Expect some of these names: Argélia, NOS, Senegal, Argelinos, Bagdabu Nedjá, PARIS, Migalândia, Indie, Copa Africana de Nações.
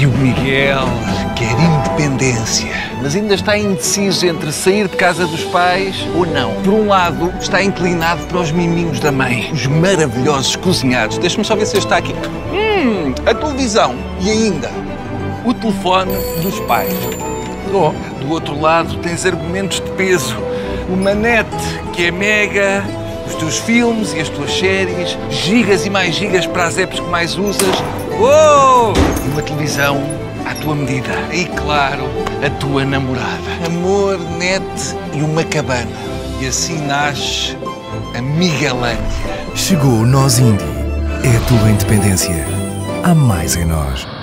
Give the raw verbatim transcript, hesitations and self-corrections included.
E o Miguel quer independência, mas ainda está indeciso entre sair de casa dos pais ou não. Por um lado, está inclinado para os miminhos da mãe, os maravilhosos cozinhados. Deixa-me só ver se está aqui. Hum, a televisão e ainda o telefone dos pais. Oh, do outro lado, tens argumentos de peso. O manete, que é mega, os teus filmes e as tuas séries, gigas e mais gigas para as apps que mais usas. Oh! E uma televisão à tua medida. E, claro, a tua namorada. Amor, net e uma cabana. E assim nasce a Migalândia. Chegou o N O S Indie. É a tua independência. Há mais em nós.